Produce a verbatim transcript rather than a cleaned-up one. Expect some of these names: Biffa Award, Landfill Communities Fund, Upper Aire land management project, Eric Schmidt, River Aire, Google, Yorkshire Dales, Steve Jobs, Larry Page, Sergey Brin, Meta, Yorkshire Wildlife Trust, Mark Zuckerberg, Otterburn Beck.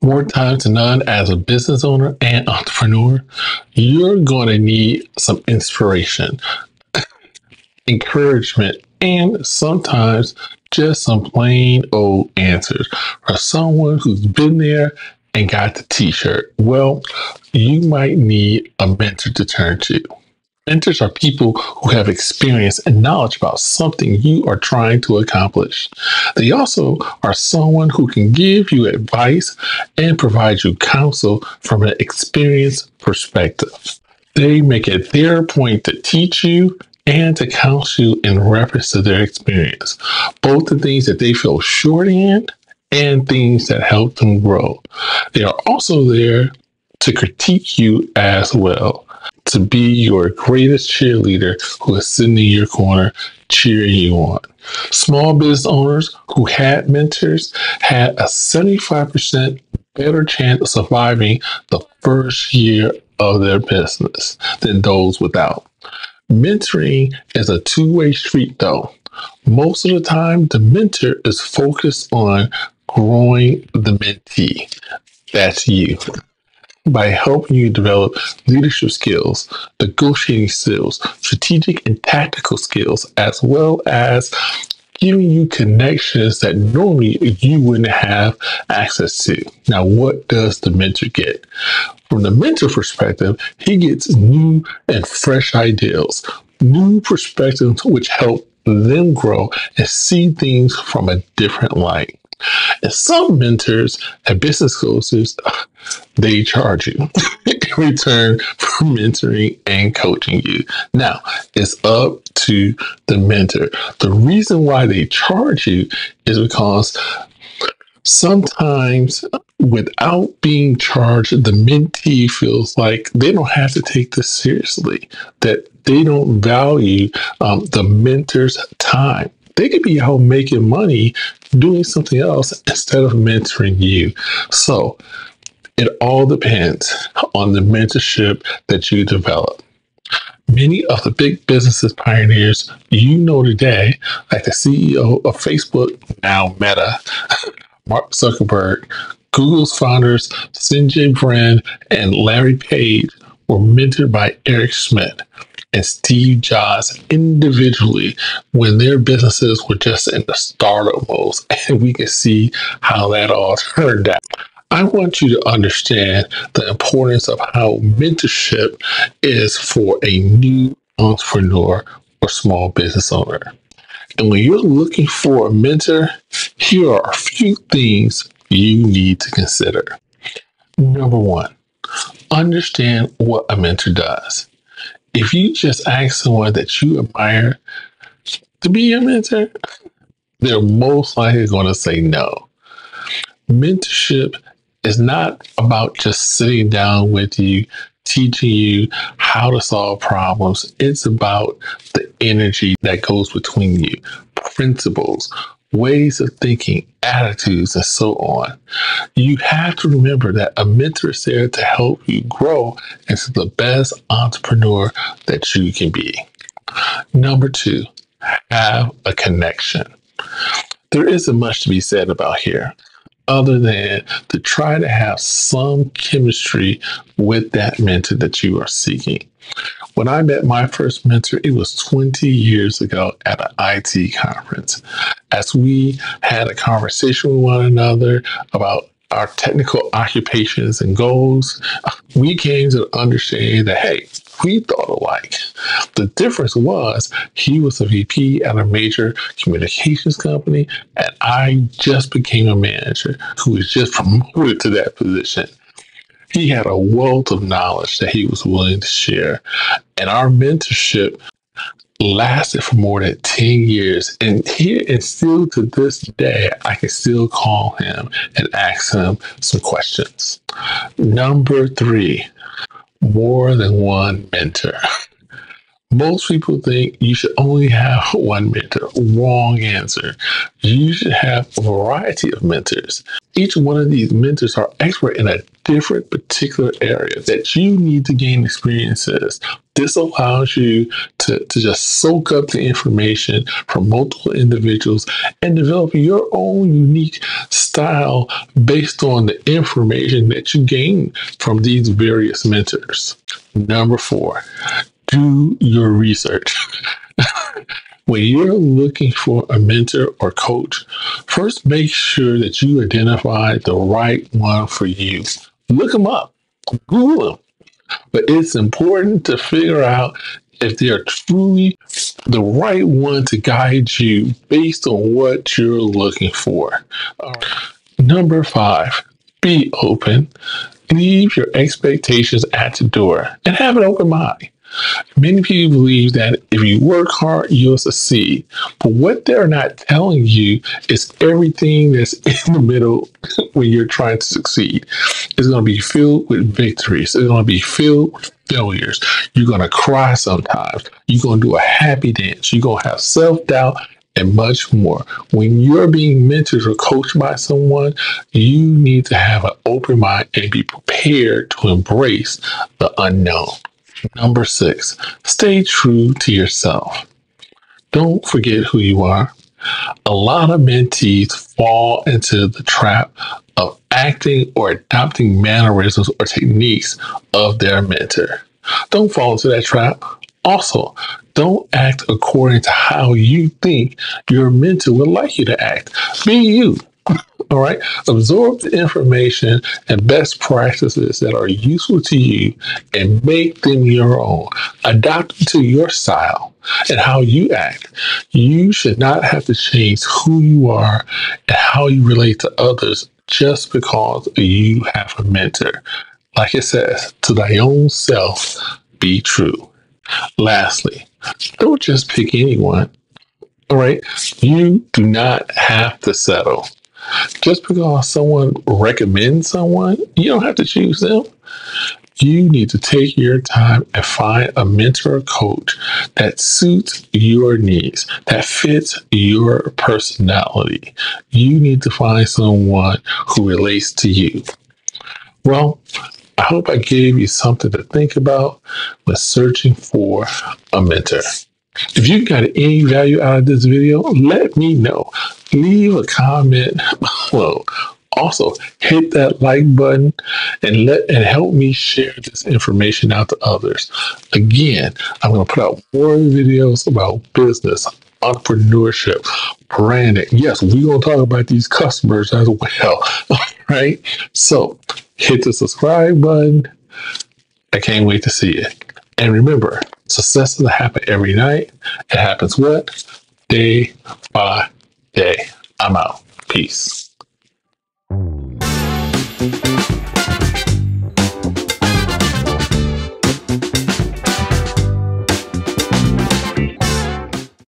more time to none as a business owner and entrepreneur, you're going to need some inspiration, encouragement, and sometimes just some plain old answers for someone who's been there and got the t-shirt. Well, you might need a mentor to turn to. Mentors are people who have experience and knowledge about something you are trying to accomplish. They also are someone who can give you advice and provide you counsel from an experienced perspective. They make it their point to teach you and to counsel you in reference to their experience, both the things that they feel short in and things that help them grow. They are also there to critique you as well, to be your greatest cheerleader who is sitting in your corner cheering you on. Small business owners who had mentors had a seventy-five percent better chance of surviving the first year of their business than those without. Mentoring is a two-way street though. Most of the time, the mentor is focused on growing the mentee. That's you. By helping you develop leadership skills, negotiating skills, strategic and tactical skills, as well as giving you connections that normally you wouldn't have access to. Now, what does the mentor get? From the mentor perspective, he gets new and fresh ideas, new perspectives which help them grow and see things from a different light. And some mentors and business coaches, they charge you in return for mentoring and coaching you. Now, it's up to the mentor. The reason why they charge you is because sometimes without being charged, the mentee feels like they don't have to take this seriously, that they don't value um, the mentor's time. They could be out making money doing something else instead of mentoring you. So it all depends on the mentorship that you develop. Many of the big businesses pioneers you know today, like the C E O of Facebook, now Meta, Mark Zuckerberg, Google's founders, Sergey Brin, and Larry Page were mentored by Eric Schmidt and Steve Jobs individually when their businesses were just in the startup mode, and we can see how that all turned out. I want you to understand the importance of how mentorship is for a new entrepreneur or small business owner. And when you're looking for a mentor, here are a few things you need to consider. Number one, understand what a mentor does. If you just ask someone that you admire to be your mentor, they're most likely going to say no. Mentorship is not about just sitting down with you, teaching you how to solve problems. It's about the energy that goes between you, principles, ways of thinking, attitudes, and so on. You have to remember that a mentor is there to help you grow into the best entrepreneur that you can be. Number two, have a connection. There isn't much to be said about here other than to try to have some chemistry with that mentor that you are seeking. When I met my first mentor, it was twenty years ago at an I T conference. As we had a conversation with one another about our technical occupations and goals, we came to understand that, hey, we thought alike. The difference was he was a V P at a major communications company, and I just became a manager who was just promoted to that position. He had a wealth of knowledge that he was willing to share, and our mentorship lasted for more than ten years. And here and still to this day, I can still call him and ask him some questions. Number three, more than one mentor. Most people think you should only have one mentor. Wrong answer. You should have a variety of mentors. Each one of these mentors are expert in a different particular area that you need to gain experiences This allows you to, to just soak up the information from multiple individuals and develop your own unique style based on the information that you gain from these various mentors. Number four, do your research. When you're looking for a mentor or coach, first make sure that you identify the right one for you. Look them up, Google them. But it's important to figure out if they are truly the right one to guide you based on what you're looking for. All right. Number five, be open. Leave your expectations at the door and have an open mind. Many people believe that if you work hard, you'll succeed. But what they're not telling you is everything that's in the middle when you're trying to succeed. It's going to be filled with victories. It's going to be filled with failures. You're going to cry sometimes. You're going to do a happy dance. You're going to have self-doubt and much more. When you're being mentored or coached by someone, you need to have an open mind and be prepared to embrace the unknown. Number six, stay true to yourself. Don't forget who you are. A lot of mentees fall into the trap of acting or adopting mannerisms or techniques of their mentor. Don't fall into that trap. Also, don't act according to how you think your mentor would like you to act. Be you. All right. Absorb the information and best practices that are useful to you and make them your own. Adapt them to your style and how you act. You should not have to change who you are and how you relate to others just because you have a mentor. Like it says, to thy own self, be true. Lastly, don't just pick anyone. All right. You do not have to settle. Just because someone recommends someone, you don't have to choose them. You need to take your time and find a mentor or coach that suits your needs, that fits your personality. You need to find someone who relates to you. Well, I hope I gave you something to think about when searching for a mentor. If you got any value out of this video, let me know. Leave a comment below. Also, hit that like button and let and help me share this information out to others. Again, I'm going to put out more videos about business, entrepreneurship, branding. Yes, we're going to talk about these customers as well. All right. So hit the subscribe button. I can't wait to see it. And remember, success doesn't happen every night. It happens what? Day by day. I'm out. Peace.